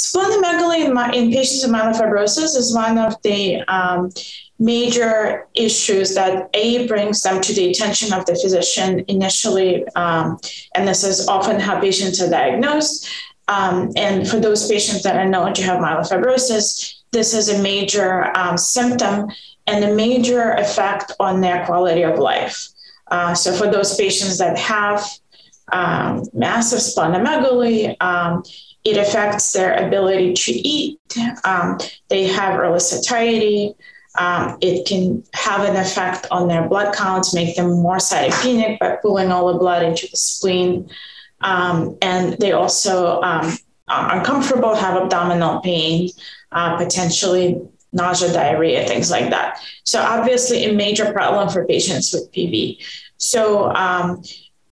Splenomegaly in patients with myelofibrosis is one of the major issues that brings them to the attention of the physician initially, and this is often how patients are diagnosed. And for those patients that are known to have myelofibrosis, this is a major symptom and a major effect on their quality of life. So for those patients that have massive splenomegaly, it affects their ability to eat. They have early satiety. It can have an effect on their blood counts, make them more cytopenic by pulling all the blood into the spleen. And they also are uncomfortable, have abdominal pain, potentially nausea, diarrhea, things like that. So obviously a major problem for patients with PV. So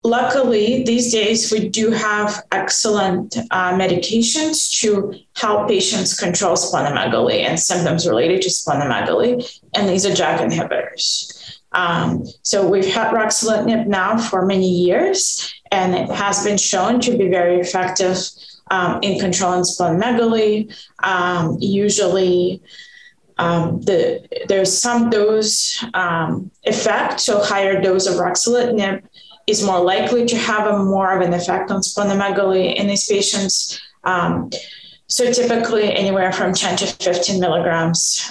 luckily, these days, we do have excellent medications to help patients control splenomegaly and symptoms related to splenomegaly, and these are JAK inhibitors. So we've had Ruxolitinib now for many years, and it has been shown to be very effective in controlling splenomegaly. There's some dose effect, so higher dose of Ruxolitinib is more likely to have more of an effect on splenomegaly in these patients. So typically anywhere from 10 to 15 milligrams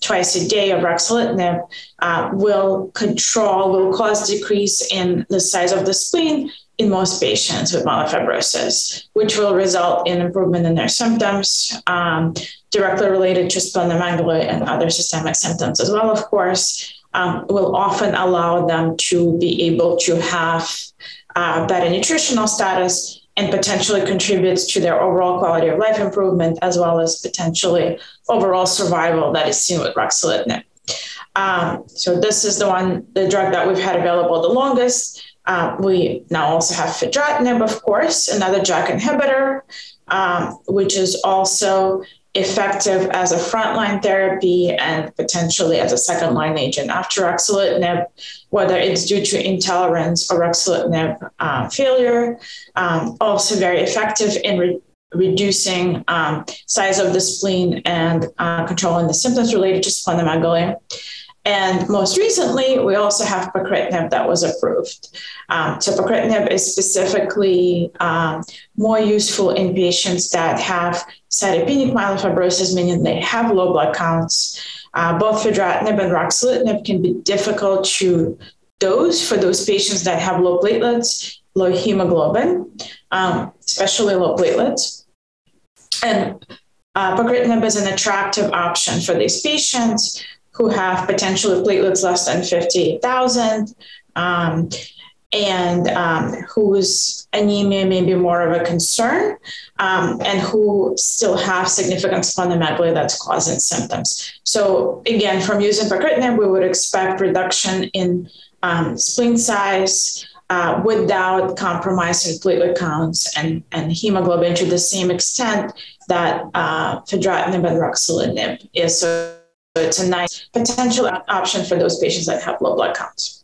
twice a day of Ruxolitinib will cause decrease in the size of the spleen in most patients with myelofibrosis, which will result in improvement in their symptoms directly related to splenomegaly and other systemic symptoms as well, of course. Will often allow them to be able to have better nutritional status and potentially contributes to their overall quality of life improvement, as well as potentially overall survival that is seen with Ruxolitinib. So this is the drug that we've had available the longest. We now also have Fedratinib, of course, another JAK inhibitor, which is also effective as a frontline therapy and potentially as a second-line agent after Ruxolitinib, whether it's due to intolerance or Ruxolitinib failure. Also very effective in reducing size of the spleen and controlling the symptoms related to splenomegaly. And most recently, we also have pacritinib that was approved. So pacritinib is specifically more useful in patients that have cytopenic myelofibrosis, meaning they have low blood counts. Both fedratinib and ruxolitinib can be difficult to dose for those patients that have low platelets, low hemoglobin, especially low platelets. And pacritinib is an attractive option for these patients who have potentially platelets less than 50,000 and whose anemia may be more of a concern and who still have significant splenomegaly that's causing symptoms. So again, from using pacritinib, we would expect reduction in spleen size without compromising platelet counts and hemoglobin to the same extent that fedratinib and ruxolitinib is. So it's a nice potential option for those patients that have low blood counts.